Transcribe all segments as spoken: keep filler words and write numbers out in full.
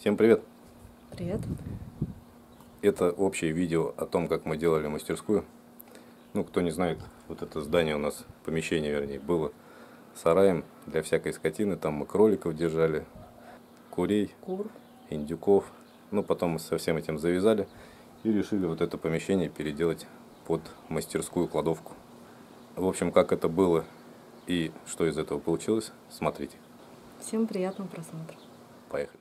Всем привет! Привет! Это общее видео о том, как мы делали мастерскую. Ну, кто не знает, вот это здание у нас, помещение, вернее, было сараем для всякой скотины. Там мы кроликов держали, курей, Кур. индюков. Ну, потом мы со всем этим завязали и решили вот это помещение переделать под мастерскую кладовку. В общем, как это было и что из этого получилось, смотрите. Всем приятного просмотра. Поехали.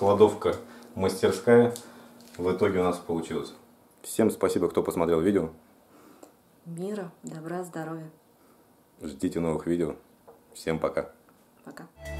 кладовка, мастерская. В итоге у нас получилось. Всем спасибо, кто посмотрел видео. Мира, добра, здоровья. Ждите новых видео. Всем пока. Пока.